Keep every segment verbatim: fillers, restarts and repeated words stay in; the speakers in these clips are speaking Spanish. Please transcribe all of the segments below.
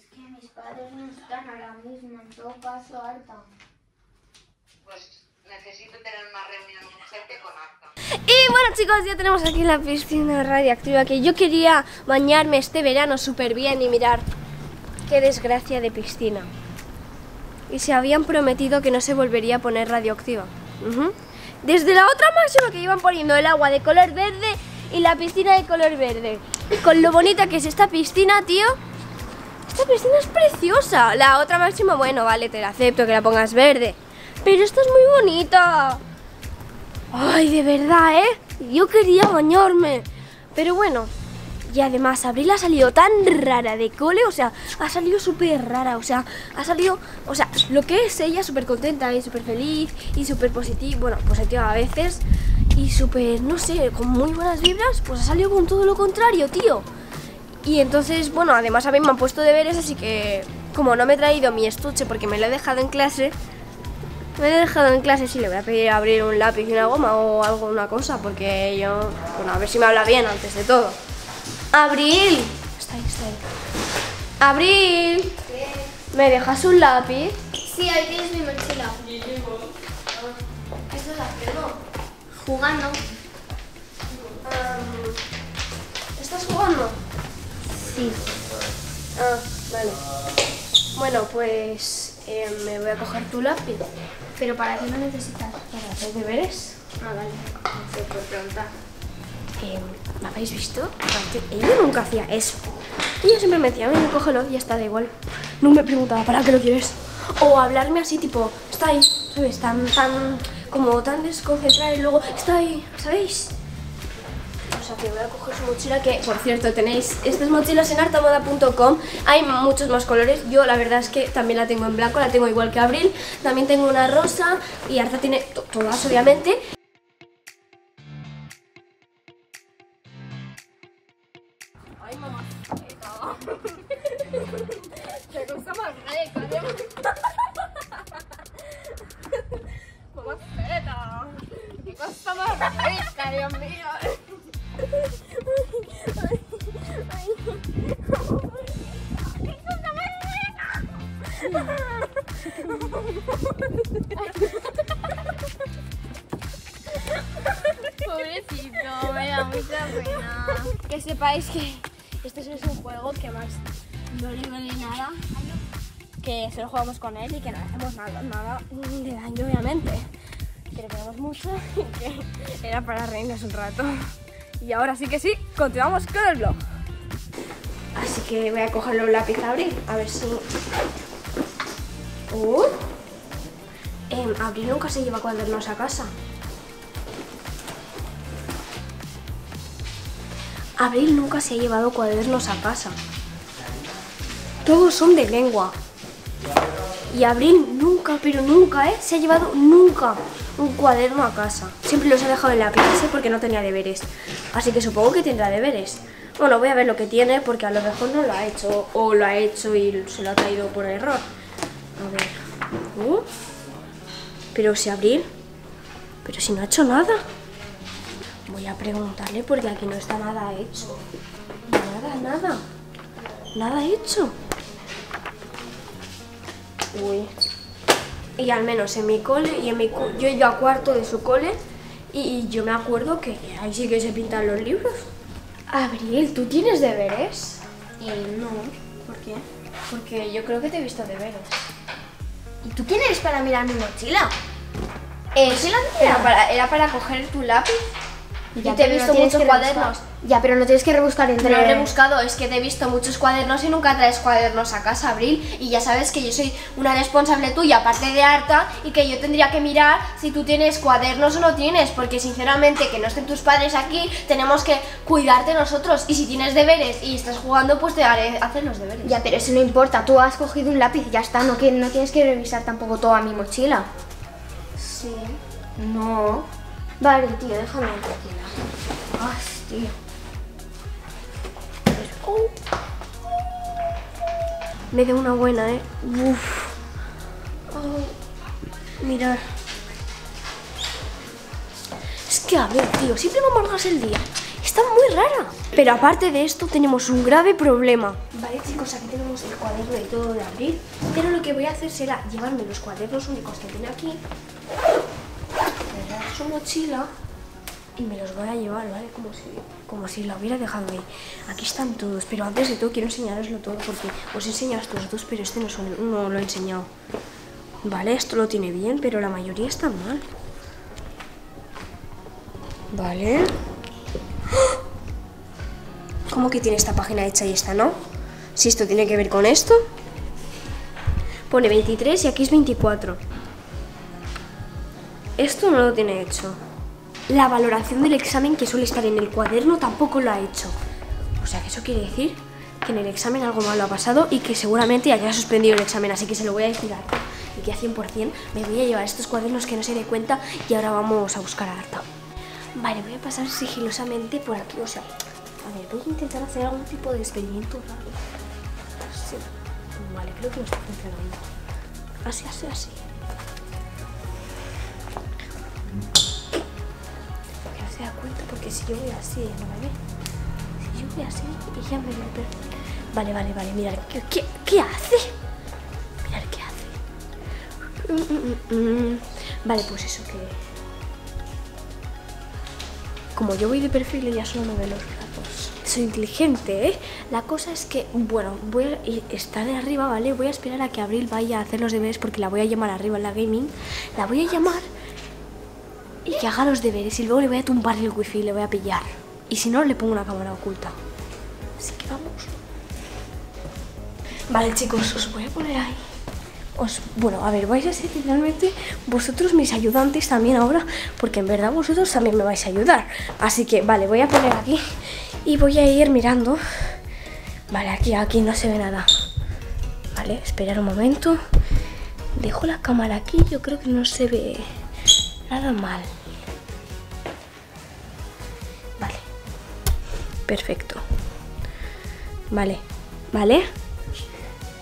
Es que mis padres no están ahora mismo, en todo caso, Arta. Pues necesito tener más reunión urgente con Arta. Y bueno, chicos, ya tenemos aquí la piscina radiactiva, que yo quería bañarme este verano súper bien y mirar qué desgracia de piscina. Y se habían prometido que no se volvería a poner radioactiva. Uh-huh. Desde la otra máxima que iban poniendo el agua de color verde y la piscina de color verde. Con lo bonita que es esta piscina, tío. Esta piscina es preciosa. La otra máxima, bueno, vale, te la acepto que la pongas verde. Pero esta es muy bonita. Ay, de verdad, ¿eh? Yo quería bañarme. Pero bueno. Y además, Abril ha salido tan rara de cole, o sea, ha salido súper rara, o sea, ha salido, o sea, lo que es ella, súper contenta y súper feliz y súper positiva, bueno, positiva a veces y súper, no sé, con muy buenas vibras, pues ha salido con todo lo contrario, tío. Y entonces, bueno, además a mí me han puesto deberes, así que como no me he traído mi estuche porque me lo he dejado en clase, me lo he dejado en clase, sí, le voy a pedir abrir un lápiz y una goma o alguna cosa, porque yo, bueno, a ver si me habla bien antes de todo. Abril, está ahí, está ahí. Abril, ¿qué? ¿Me dejas un lápiz? Sí, ahí tienes mi mochila. ¿Qué estás haciendo? Jugando. Um, ¿Estás jugando? Sí. Ah, vale. Bueno, pues eh, me voy a coger tu lápiz. ¿Pero para qué lo necesitas? Para hacer deberes. Ah, vale. No te puedo preguntar. Eh, ¿Me habéis visto? Ella nunca hacía eso. Ella siempre me decía, venga, cógelo y ya está, da igual. No me preguntaba, ¿para qué lo quieres? O hablarme así, tipo, está ahí, ¿sabes? Tan, tan, como tan desconcentrada y luego, está ahí, ¿sabéis? O sea, que voy a coger su mochila que, por cierto, tenéis estas mochilas en arta moda punto com. Hay muchos más colores. Yo, la verdad es que también la tengo en blanco, la tengo igual que Abril. También tengo una rosa y Arta tiene todas, obviamente. Ay, mamá, qué cago. Qué cosa más rica, Dios. Mamá, feta. Qué cosa más rica, Dios mío. Ay, ay, ay. Qué cosa más rica. Pobrecito, me da mucha pena. Que sepáis que este es un juego que más no le vale nada, que solo jugamos con él y que no hacemos nada, nada de daño, obviamente. Que le pegamos mucho y que era para reírnos un rato. Y ahora sí que sí, continuamos con el vlog. Así que voy a cogerle un lápiz a Abril, a ver si... Uh. Eh, Abril nunca se lleva cuadernos a casa. Abril nunca se ha llevado cuadernos a casa. Todos son de lengua. Y Abril nunca, pero nunca, ¿eh? Se ha llevado nunca un cuaderno a casa. Siempre los ha dejado en la clase porque no tenía deberes. Así que supongo que tendrá deberes. Bueno, voy a ver lo que tiene porque a lo mejor no lo ha hecho. O lo ha hecho y se lo ha traído por error. A ver. Uh. Pero si Abril... Pero si no ha hecho nada. Voy a preguntarle porque aquí no está nada hecho. Nada, nada. Nada hecho. Uy. Y al menos en mi cole, y en mi yo he ido a cuarto de su cole, y, y yo me acuerdo que ahí sí que se pintan los libros. Abril, ¿tú tienes deberes? Eh, no. ¿Por qué? Porque yo creo que te he visto deberes. ¿Y tú quién eres para mirar mi mochila? Eh, sí, la era para, era para coger tu lápiz. Ya, y te he visto no muchos cuadernos. Ya, pero no tienes que rebuscar entre... No he rebuscado, es que te he visto muchos cuadernos y nunca traes cuadernos a casa, Abril. Y ya sabes que yo soy una responsable tuya, aparte de Arta, y que yo tendría que mirar si tú tienes cuadernos o no tienes. Porque sinceramente, que no estén tus padres aquí, tenemos que cuidarte nosotros. Y si tienes deberes y estás jugando, pues te haré hacer los deberes. Ya, pero eso no importa, tú has cogido un lápiz y ya está. No, que, no tienes que revisar tampoco toda mi mochila. Sí. No. Vale, tío, déjame un poquito. Ay, tío. Oh. Me dio una buena, ¿eh? Uf. Oh. Mirad. Es que a ver, tío, siempre me amargas el día. Esta está muy rara. Pero aparte de esto tenemos un grave problema. Vale chicos, aquí tenemos el cuaderno y todo de Abril, pero lo que voy a hacer será llevarme los cuadernos únicos que tiene aquí, cerrar su mochila y me los voy a llevar, ¿vale? Como si, como si la hubiera dejado ahí. Aquí están todos, pero antes de todo quiero enseñaroslo todo porque os he enseñado estos dos, pero este no, son, no lo he enseñado. Vale, esto lo tiene bien, pero la mayoría está mal. Vale. ¿Cómo que tiene esta página hecha y esta no? Si esto tiene que ver con esto. Pone veintitrés y aquí es veinticuatro. Esto no lo tiene hecho. La valoración del examen que suele estar en el cuaderno tampoco lo ha hecho. O sea que eso quiere decir que en el examen algo malo ha pasado y que seguramente haya suspendido el examen. Así que se lo voy a decir a Arta. Y que a cien por cien me voy a llevar estos cuadernos que no se dé cuenta y ahora vamos a buscar a Arta. Vale, voy a pasar sigilosamente por aquí, o sea, a ver, voy a intentar hacer algún tipo de experimento raro. Sí. Vale, creo que no está funcionando. Así, así, así. Que no se da cuenta porque si yo voy así, ella no me ve. Si yo voy así, ella me ve perfecto. Vale, vale, vale, mirad, ¿qué, qué, qué hace? Mirad qué hace. Mm, mm, mm. Vale, pues eso que... Como yo voy de perfil y ya solo me ven los brazos. Soy inteligente, ¿eh? La cosa es que, bueno, voy a estar de arriba, ¿vale? Voy a esperar a que Abril vaya a hacer los deberes porque la voy a llamar arriba en la gaming. La voy a llamar y que haga los deberes y luego le voy a tumbar el wifi y le voy a pillar. Y si no, le pongo una cámara oculta. Así que vamos. Vale, chicos, os voy a poner ahí. Os, bueno, a ver, vais a ser finalmente vosotros mis ayudantes también ahora, porque en verdad vosotros también me vais a ayudar. Así que, vale, voy a poner aquí y voy a ir mirando. Vale, aquí, aquí no se ve nada. Vale, esperar un momento. Dejo la cámara aquí, yo creo que no se ve nada mal. Vale, perfecto. Vale, vale,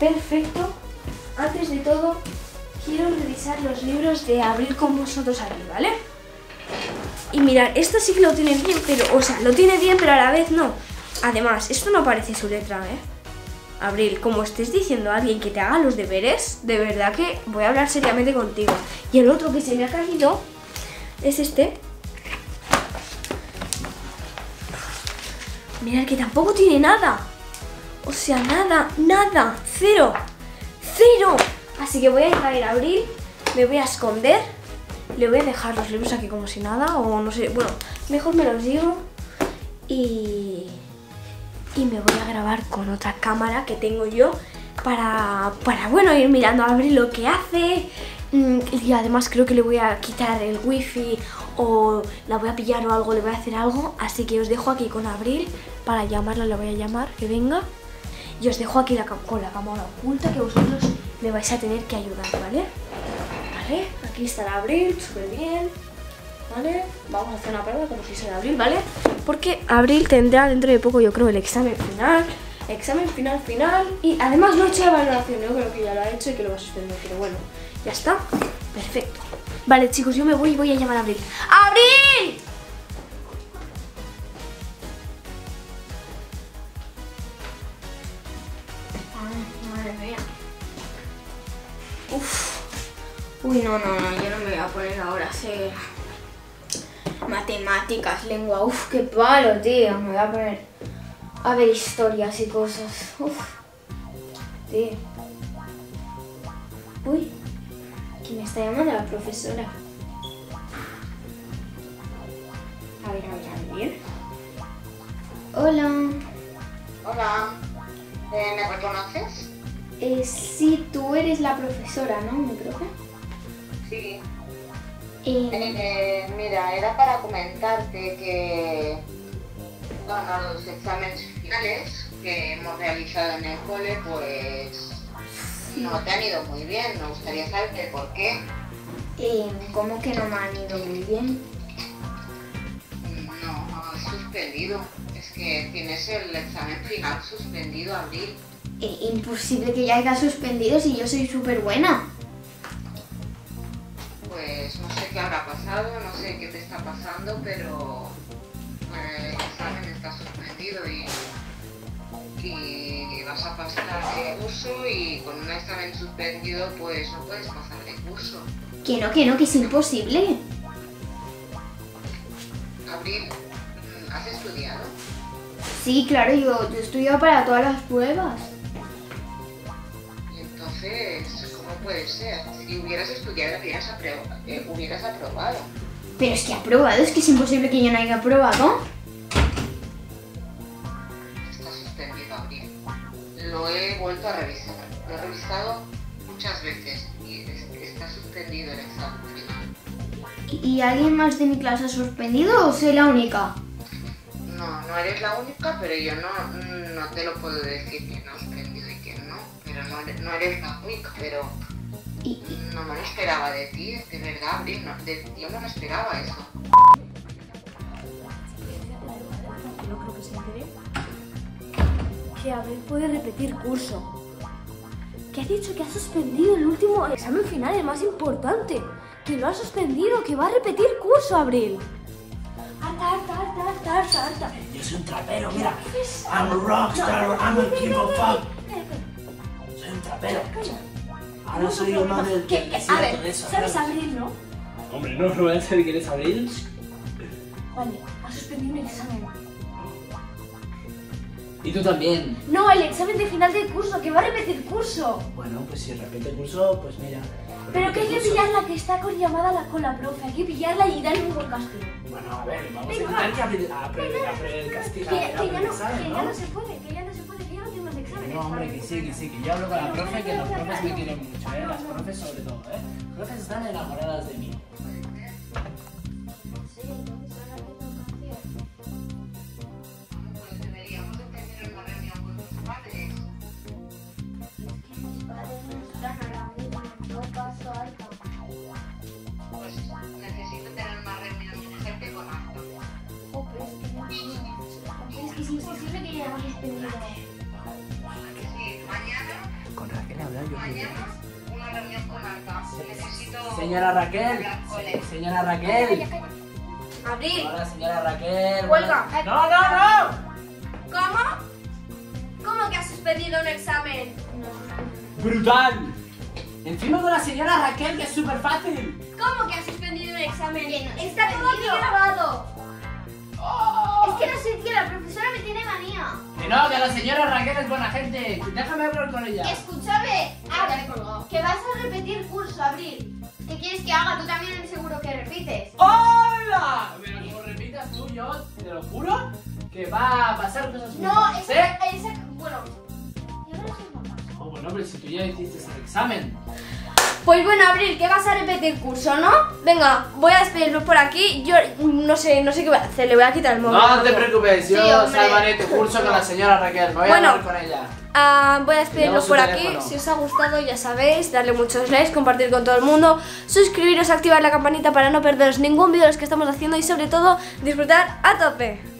perfecto. Antes de todo, quiero revisar los libros de Abril con vosotros aquí, ¿vale? Y mirad, esto sí que lo tiene bien, pero, o sea, lo tiene bien, pero a la vez no. Además, esto no parece su letra, ¿eh? Abril, como estés diciendo a alguien que te haga los deberes, de verdad que voy a hablar seriamente contigo. Y el otro que se me ha caído es este. Mirad que tampoco tiene nada. O sea, nada, nada, cero. ¡Cero! Así que voy a ir a, ir a Abril, me voy a esconder, le voy a dejar los libros aquí como si nada, o no sé, bueno, mejor me los digo y, y me voy a grabar con otra cámara que tengo yo para, para bueno, ir mirando a Abril lo que hace y además creo que le voy a quitar el wifi o la voy a pillar o algo, le voy a hacer algo, así que os dejo aquí con Abril para llamarla, la voy a llamar, que venga. Y os dejo aquí la, con la cámara oculta que vosotros me vais a tener que ayudar, ¿vale? Vale, aquí está la Abril, súper bien, ¿vale? Vamos a hacer una prueba como si fuera Abril, ¿vale? Porque Abril tendrá dentro de poco, yo creo, el examen final, examen final, final, y además no he hecho la valoración, yo creo que ya lo ha hecho y que lo va a suspender, pero bueno, ya está, perfecto. Vale, chicos, yo me voy y voy a llamar a Abril. ¡Abril! Uf. Uy, no, no, no, yo no me voy a poner ahora a hacer matemáticas, lengua, uf, qué palo, tío, me voy a poner a ver historias y cosas, uf, tío. Uy, ¿quién me está llamando? La profesora. A ver, a ver, a ver. Hola. Hola, ¿Eh, ¿me reconoces? Eh, sí, tú eres la profesora, ¿no? ¿Me profe? Sí. Eh... Eh, mira, era para comentarte que bueno, los exámenes finales que hemos realizado en el cole, pues sí, no te han ido muy bien. Me gustaría saber por qué. Eh, ¿Cómo que no me han ido muy bien? No, has suspendido. Es que tienes el examen final suspendido, Abril. Eh, imposible que ya haya suspendido si yo soy súper buena. Pues no sé qué habrá pasado, no sé qué te está pasando, pero eh, examen hoy y vas a pasar de curso y con un examen suspendido pues no puedes pasar de curso. Que no, que no, que es imposible. Abril, ¿has estudiado? Sí, claro, yo, yo he estudiado para todas las pruebas. Entonces, ¿cómo puede ser? Si hubieras estudiado, hubieras, apro eh, hubieras aprobado. Pero es que aprobado, es que es imposible que yo no haya aprobado. Está suspendido, Abril. Lo he vuelto a revisar. Lo he revisado muchas veces y es está suspendido el examen final. ¿Y alguien más de mi clase ha suspendido o soy la única? No, no eres la única, pero yo no, no te lo puedo decir que no ha suspendido y que no. Pero no, no eres la única, pero... Y, y... No me lo esperaba de ti, de verdad, Abril, no, de, yo no me esperaba eso. No creo que se entere. Que Abril puede repetir curso. Que ha dicho que ha suspendido el último examen final, el más importante. Que lo ha suspendido, que va a repetir curso, Abril. Arta, Arta, Arta, Arta, Arta, Arta. Yo soy un trapero, mira. I'm a rockstar, I'm a king of pop. Soy un trapero. Ahora soy uno del que a ver, ¿sabes Abril, no? Hombre, no, no voy a saber que eres Abril. Vale, ha suspendido el examen. Y tú también. No, el examen de final del curso, que va a repetir curso. Bueno, pues si repite el curso, pues mira. Pero que hay que pillarla, que está con llamada la, con la profe. Hay que pillarla y darle un buen castigo. Bueno, a ver, vamos a intentar que abrir el castigo. Que ya no se puede, que ya no se puede, que ya no tengo el examen. No, hombre, que sí, que sí, que yo hablo con la profe, que los profes me quieren mucho, ¿eh? Las profes sobre todo, ¿eh? Las profes están enamoradas de mí. Pues necesito tener más reuniones de gente con Arta. Oh, pero es que es imposible que ya hayamos tenido. Sí, mañana. Con Raquel hablar yo. Mañana una reunión con Arta. Necesito. Señora Raquel. Señora Raquel. Abril. Hola, señora Raquel. Huelga. No, no, no. ¿Cómo? ¿Cómo que has suspendido un examen? Brutal. Encima de la señora Raquel, que es súper fácil. ¿Cómo que ha suspendido un examen? Está todo aquí grabado. Oh. Es que no sé, tío, la profesora me tiene manía. Que no, que la señora Raquel es buena gente. Déjame hablar con ella. Escúchame, Abril, que vas a repetir curso, Abril. ¿Qué quieres que haga? Tú también seguro que repites. ¡Hola! Pero como repitas tú, yo te lo juro que va a pasar cosas. No, esa, ¿eh? esa... Bueno, yo no lo sé. No, pero si tú ya hiciste el examen. Pues bueno, Abril, que vas a repetir curso, ¿no? Venga, voy a despedirnos por aquí. Yo no sé, no sé qué voy a hacer, le voy a quitar el móvil. No te preocupes, yo sí, salvaré tu curso con la señora Raquel, me voy bueno, a hablar con ella. Uh, voy a despedirnos por aquí. Si os ha gustado, ya sabéis, darle muchos likes, compartir con todo el mundo, suscribiros, activar la campanita para no perderos ningún vídeo de los que estamos haciendo y sobre todo disfrutar a tope.